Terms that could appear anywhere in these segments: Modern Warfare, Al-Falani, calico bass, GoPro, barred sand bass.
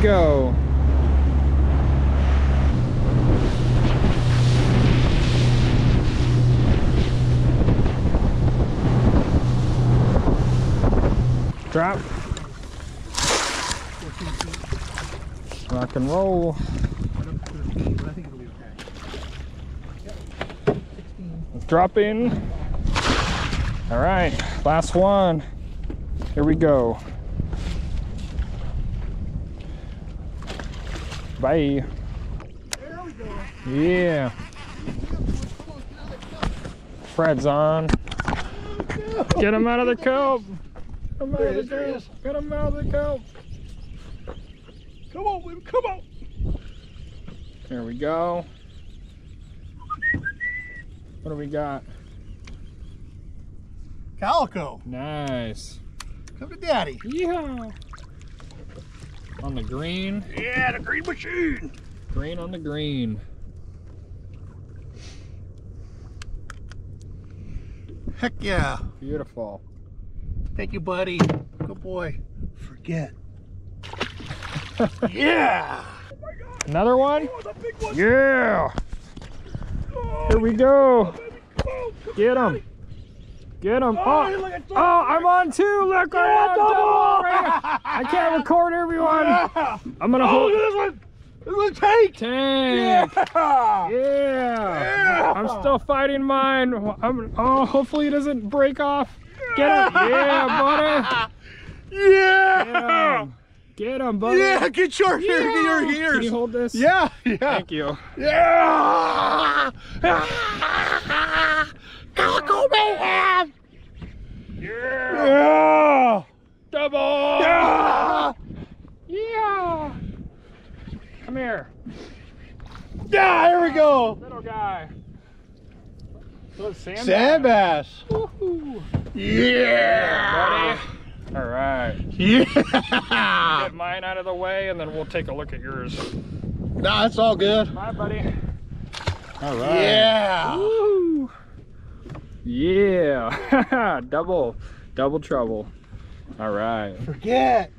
go. Drop. Rock and roll. Drop in. All right, last one. Here we go. Bye. There we go. Yeah. Fred's on. Oh, no. Get him out of the coop. Get him out of the coop. Get him out of the coop. Come on, William. Come on. There we go. What do we got? Calico. Nice. Come to daddy. Yeah. On the green. Yeah, the green machine. Green on the green. Heck yeah. Beautiful. Thank you, buddy. Good boy. Forget. Yeah. Oh my God. Another one? Oh, the big one. Yeah. Oh, here we go. Oh, get him. Get him. Oh, oh, I'm on two. Look, I'm on double. I can't record everyone. Yeah. I'm going to hold. This one. This one's tank. Tank. Yeah. Yeah. I'm still fighting mine. Oh, hopefully it doesn't break off. Yeah. Get him. Yeah, buddy. Yeah. Yeah. Get him, buddy. Yeah, get your ears. Can you hold this? Yeah, yeah. Thank you. Yeah. Calico Mayhem. Yeah. Yeah. Double. Yeah. Yeah. Come here. Yeah, here we go. Little guy. Little sand bass. Woohoo. Yeah. Buddy. All right. Yeah. Get mine out of the way, and then we'll take a look at yours. Nah, that's all good. Bye, buddy. All right. Yeah. Woo. Yeah. double trouble. All right. Forget.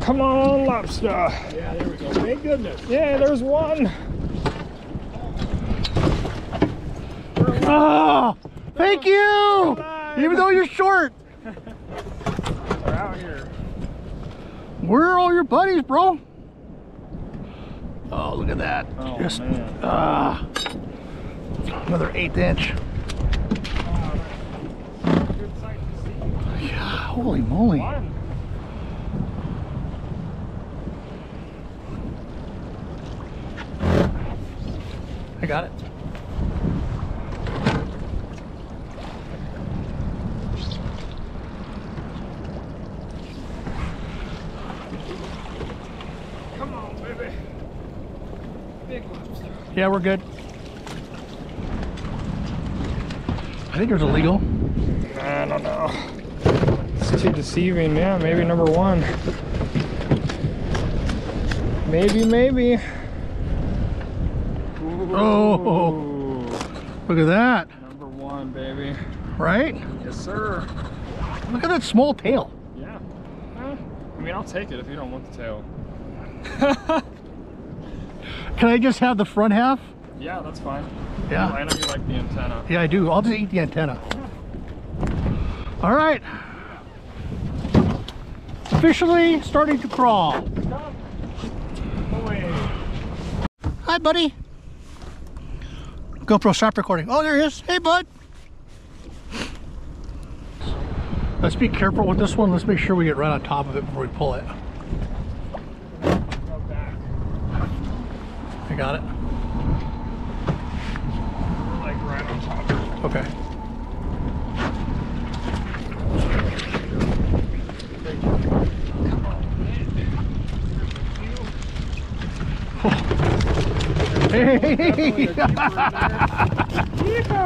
Come on, lobster. Yeah, there we go. Thank goodness. Yeah, there's one. Oh, thank you. Even though you're short. We're out here. Where are all your buddies, bro? Oh, look at that. Oh, just another 8-inch. Wow, good sight to see. Yeah, holy moly. One. I got it. Come on, baby. Big lobster. Yeah, we're good. I think it was illegal. I don't know. It's too deceiving. Yeah, maybe number one. Maybe. Oh, look at that. Number one, baby. Right? Yes, sir. Look at that small tail. Yeah. I mean, I'll take it if you don't want the tail. Can I just have the front half? Yeah, that's fine. Yeah. I know you like the antenna. Yeah, I do. I'll just eat the antenna. Yeah. All right. Officially starting to crawl. Stop. Hi, buddy. GoPro, stop recording. Oh, there he is. Hey, bud. Let's be careful with this one. Let's make sure we get right on top of it before we pull it. I got it. Like right on top of it. Okay. Hey!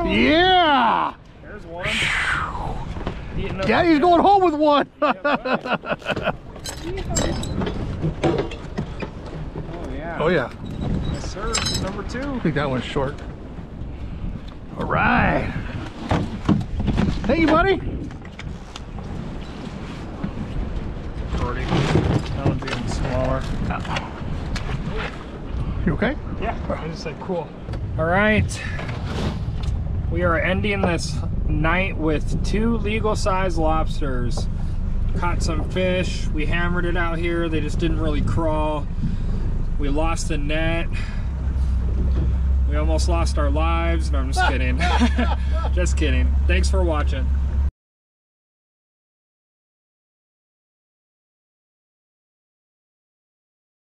Yeah! another. Daddy's going home with one. Oh yeah. Oh yeah. Yes, sir. Number two. I think that one's short. All right. Thank you, buddy. Pretty. That one's even smaller. You okay? Yeah. Oh. I just said cool. All right. We are ending this night with two legal size lobsters. Caught some fish. We hammered it out here. They just didn't really crawl. We lost the net. We almost lost our lives. No, I'm just kidding. Just kidding. Thanks for watching.